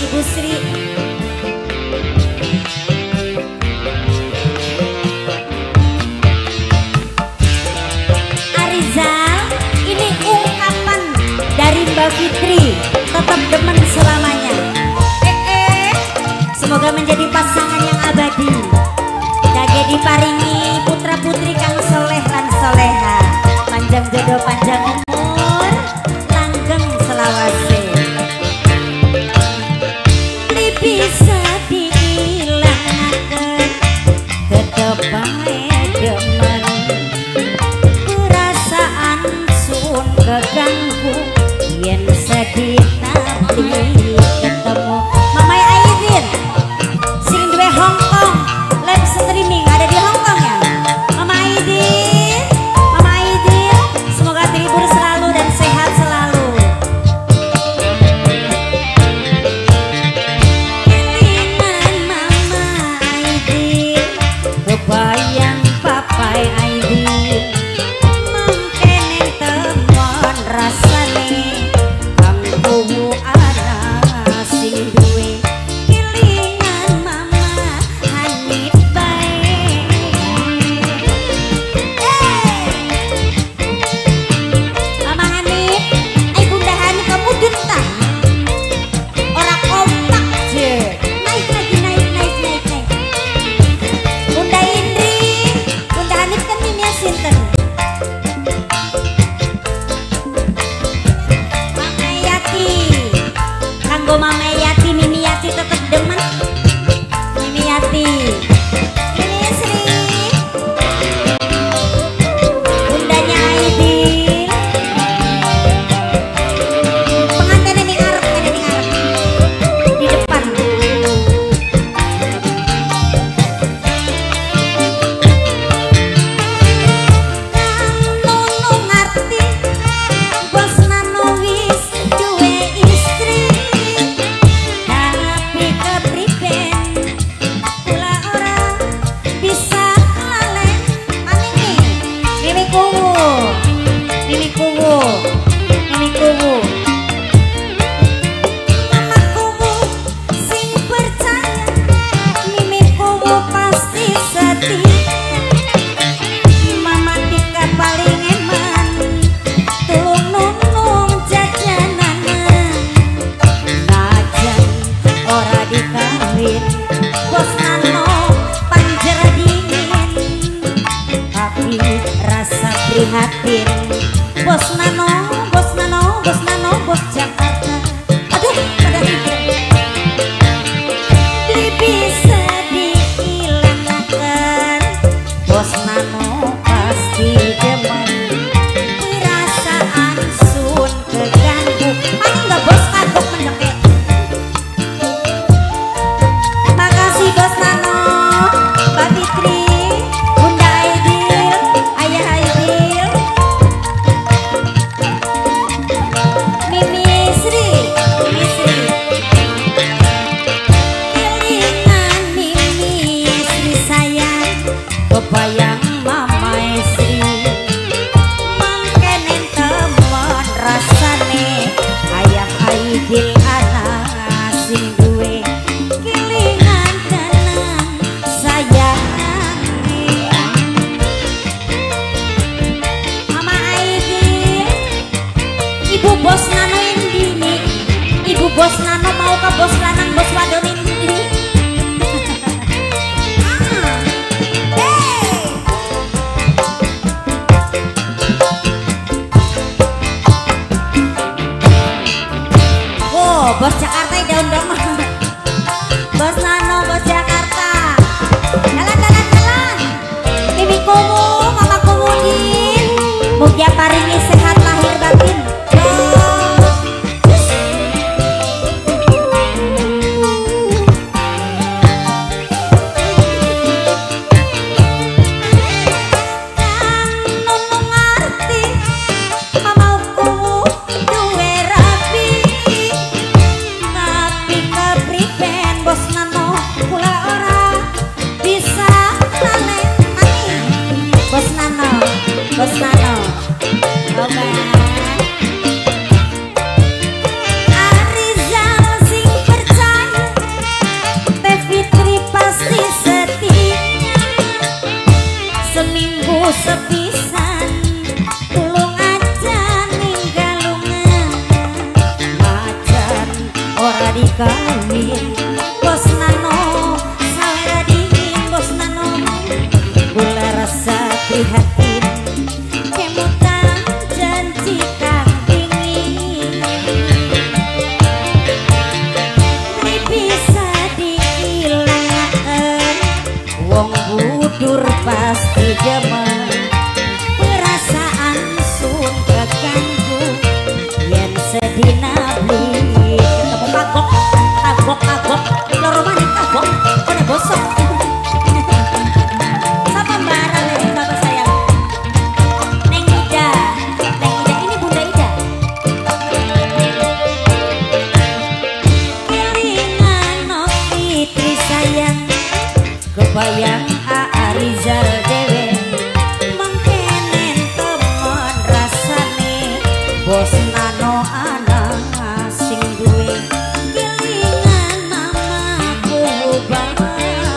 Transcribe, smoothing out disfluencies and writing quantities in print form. Ibu Sri. Arizal, ini ungkapan dari Mbak Fitri, tetap demen selamanya. Semoga menjadi pasangan yang abadi. Dage diparingi putra putri kang soleh lan soleha, panjang jodoh panjang umur, langgeng selawase. Bisa diilangkan ketepae demen, perasaan sun keganggu yen sedih tapi ketemu. Mamai Airin sing duwe Hongkong live streaming ada di Hongkong ya. Mama Airin semoga terhibur selalu dan sehat selalu. Bayang papai Aidi mengkene teman rasane kanggo ana sing duwe kelingan mama hanit bae. Mama hanit, ai bunda hanit kamu dentah. Ora kompak je. Naik lagi naik. Bunda Sinten Mama Yati, kanggo Mama Yati, Mimi Yati tetep demen. Mimi Yati, Mimi Sri, bundanya Aidil, pengantin ini ngarep, di depan. Mimi kubu Mama kubu sing percaya, Mimi kubu pasti setia. Mama tika paling eman, tulung nunung jajanan, najan ora dikawin bos nano panjera dingin, tapi rasa prihatin bos nano, bos Jakarta. Aduh, pada pikir bisa dihilangkan, bos nano pasti demen, perasaan sun keganggu. Mana enggak bos kagok mendeket. Makasih bos nano, Mbak Fitri, Bunda Aidil, Ayah Aidil, Mimi Sri. Kelingan Mimi Sri sayang, kebayang Mama Sri, mangkene temen rasane Ayah Aidil anak sing duwe kelingan tenan sayang. Mama Aidil, Ibu Bos Nano ini, Ibu Bos Nano mau ke bos lanang bos wadon ini. Wow, bos Jakarta daun-daun. Bos Nano, bos Jakarta. Jalan. Mimi kumu, Mama kumu din. Mugia paringi sehat lahir batin. Bos Nano ora dikali bos nano salah di bos nano bula rasa di hati kemutan janji tak ingin ini bisa dihilangkan wong budur pasti jema. Bayang Rizal dewe mengkenen temen rasane bos nano anak sing duwe kelingan mamaku bapak